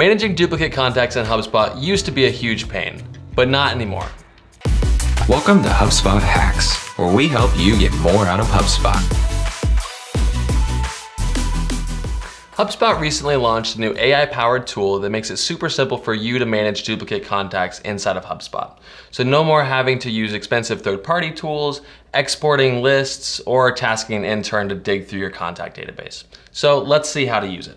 Managing duplicate contacts in HubSpot used to be a huge pain, but not anymore. Welcome to HubSpot Hacks, where we help you get more out of HubSpot. HubSpot recently launched a new AI-powered tool that makes it super simple for you to manage duplicate contacts inside of HubSpot. So no more having to use expensive third-party tools, exporting lists, or tasking an intern to dig through your contact database. So let's see how to use it.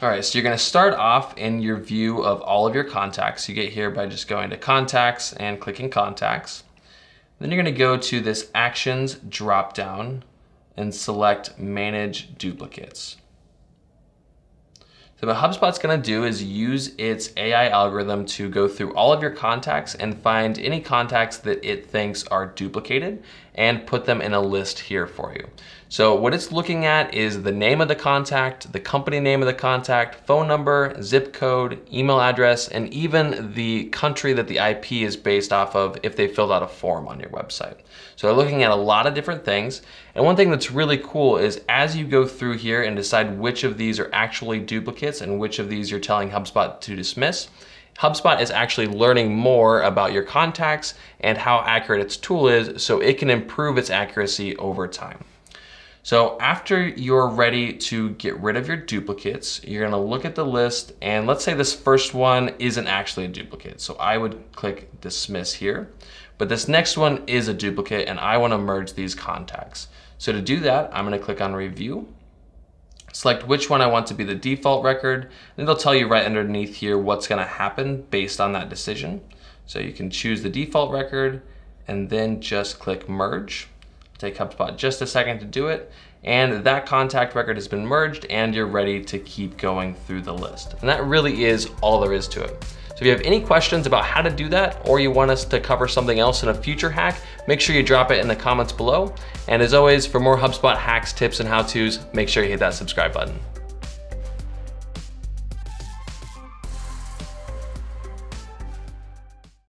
All right, so you're gonna start off in your view of all of your contacts. You get here by just going to Contacts and clicking Contacts. Then you're gonna go to this Actions dropdown and select Manage Duplicates. So what HubSpot's gonna do is use its AI algorithm to go through all of your contacts and find any contacts that it thinks are duplicated and put them in a list here for you. So what it's looking at is the name of the contact, the company name of the contact, phone number, zip code, email address, and even the country that the IP is based off of if they filled out a form on your website. So they're looking at a lot of different things. And one thing that's really cool is as you go through here and decide which of these are actually duplicates and which of these you're telling HubSpot to dismiss, HubSpot is actually learning more about your contacts and how accurate its tool is so it can improve its accuracy over time. So after you're ready to get rid of your duplicates, you're gonna look at the list and let's say this first one isn't actually a duplicate. So I would click dismiss here, but this next one is a duplicate and I wanna merge these contacts. So to do that, I'm gonna click on review. Select which one I want to be the default record, and it'll tell you right underneath here what's going to happen based on that decision. So you can choose the default record and then just click merge. Take HubSpot just a second to do it, and that contact record has been merged and you're ready to keep going through the list. And that really is all there is to it. So if you have any questions about how to do that, or you want us to cover something else in a future hack, make sure you drop it in the comments below. And as always, for more HubSpot hacks, tips, and how-tos, make sure you hit that subscribe button.